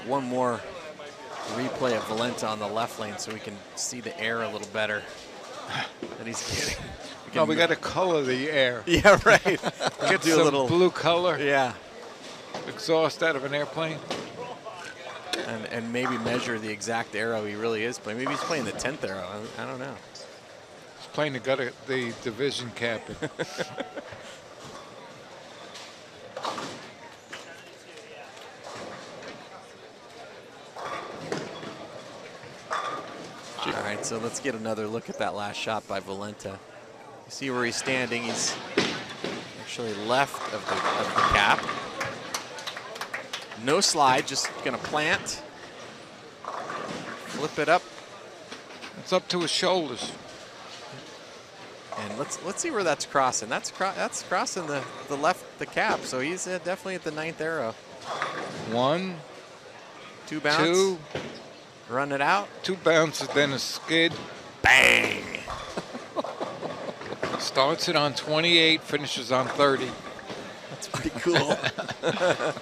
get one more replay of Valenta on the left lane so we can see the air a little better that he's getting. No, we got to color the air. Yeah, right. Get do some a little blue color. Yeah. Exhaust out of an airplane. And maybe measure the exact arrow he really is playing. Maybe he's playing the 10th arrow. I don't know. He's playing the division captain. All right, so let's get another look at that last shot by Valenta. You see where he's standing. He's actually left of the cap. No slide, just gonna plant. Flip it up. It's up to his shoulders. And let's see where that's crossing. That's crossing the left, the cap. So he's definitely at the 9th arrow. One. Two bounce. Two. Run it out. Two bounces, then a skid. Bang! Starts it on 28, finishes on 30. That's pretty cool.